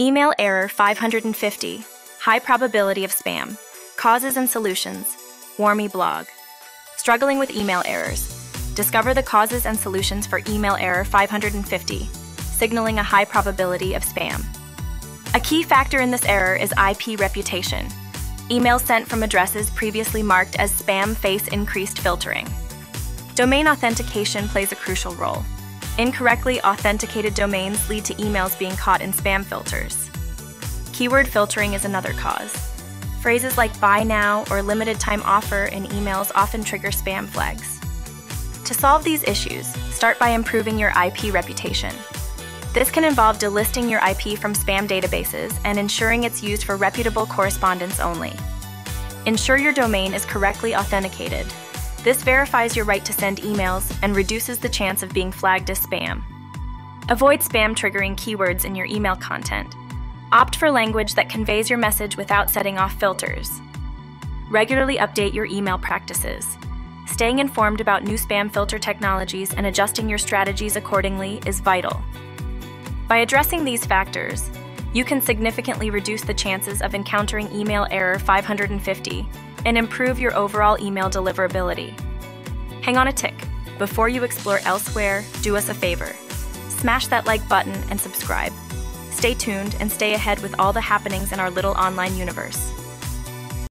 Email error 550. High probability of spam. Causes and solutions. Warmy blog. Struggling with email errors. Discover the causes and solutions for email error 550, signaling a high probability of spam. A key factor in this error is IP reputation. Emails sent from addresses previously marked as spam face increased filtering. Domain authentication plays a crucial role. Incorrectly authenticated domains lead to emails being caught in spam filters. Keyword filtering is another cause. Phrases like buy now or limited time offer in emails often trigger spam flags. To solve these issues, start by improving your IP reputation. This can involve delisting your IP from spam databases and ensuring it's used for reputable correspondence only. Ensure your domain is correctly authenticated. This verifies your right to send emails and reduces the chance of being flagged as spam. Avoid spam-triggering keywords in your email content. Opt for language that conveys your message without setting off filters. Regularly update your email practices. Staying informed about new spam filter technologies and adjusting your strategies accordingly is vital. By addressing these factors, you can significantly reduce the chances of encountering email error 550 and improve your overall email deliverability. Hang on a tick. Before you explore elsewhere, do us a favor. Smash that like button and subscribe. Stay tuned and stay ahead with all the happenings in our little online universe.